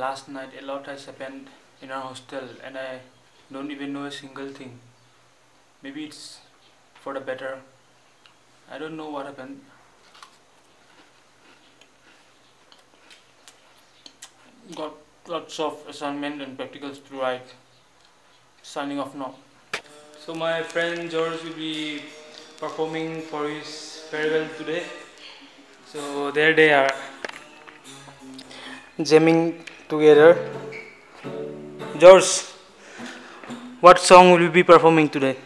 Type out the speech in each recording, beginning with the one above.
last night a lot has happened in our hostel and I don't even know a single thing. Maybe it's for the better. I don't know what happened. Got lots of assignments and practicals to write. Signing off now. So my friend George will be performing for his farewell today. So there they are, jamming together. George, what song will you be performing today?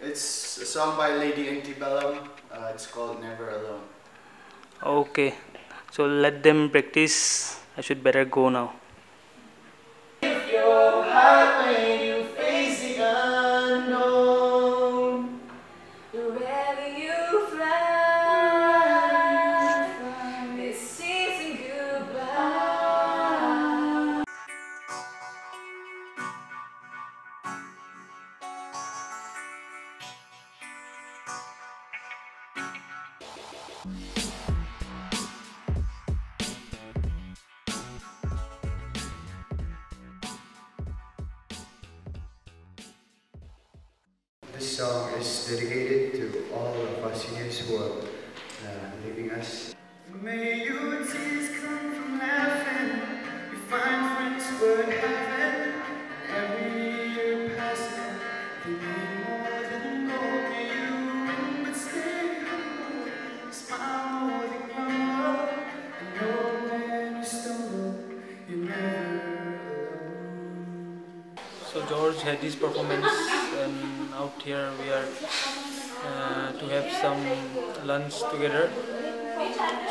It's a song by Lady Antebellum. It's called Never Alone. Okay, so let them practice. I should better go now. If you're happy and you face the unknown, wherever you fly, this season goodbye. This song is dedicated to all of our seniors who are leaving us. May your tears come from laughing, you find friends worth having. Every year passing, they need more than gold. May you win, but stay humble, smile more than grumble, and no man will stumble, you never alone. So George had this performance. And out here we are to have some lunch together.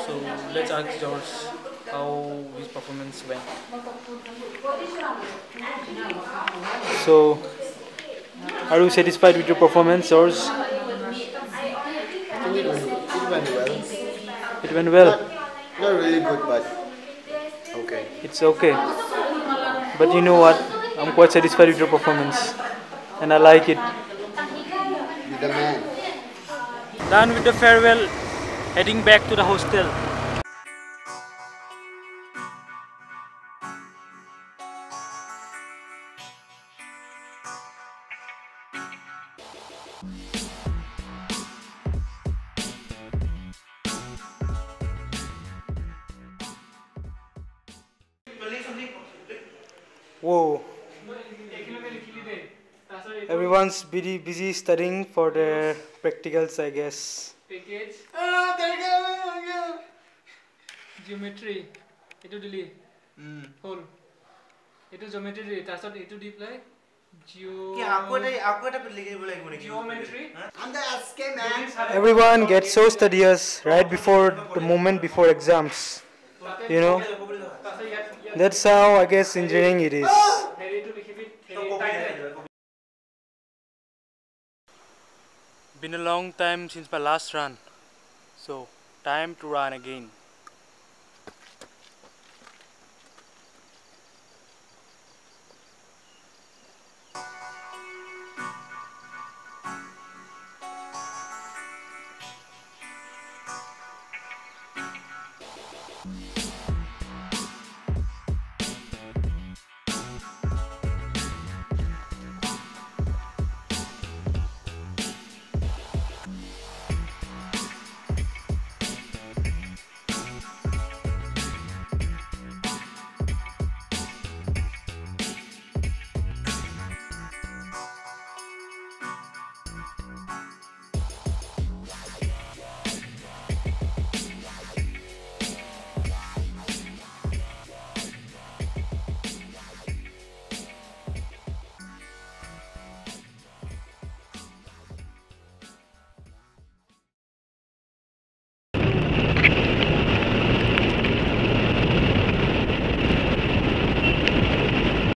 So let's ask George how his performance went. So are you satisfied with your performance, George? It went well. It went well? Not really good, but okay. It's okay. But you know what? I'm quite satisfied with your performance. And I like it. You're the man. Done with the farewell, heading back to the hostel. Whoa. Everyone's busy studying for their practicals, I guess. Package. Ah, there you go. Geometry. Ito delete. Whole. Ito geometry. That's what ito deploy. Geometry. Everyone gets so studious right before the moment before exams. You know. That's how I guess engineering it is. Been a long time since my last run, so time to run again.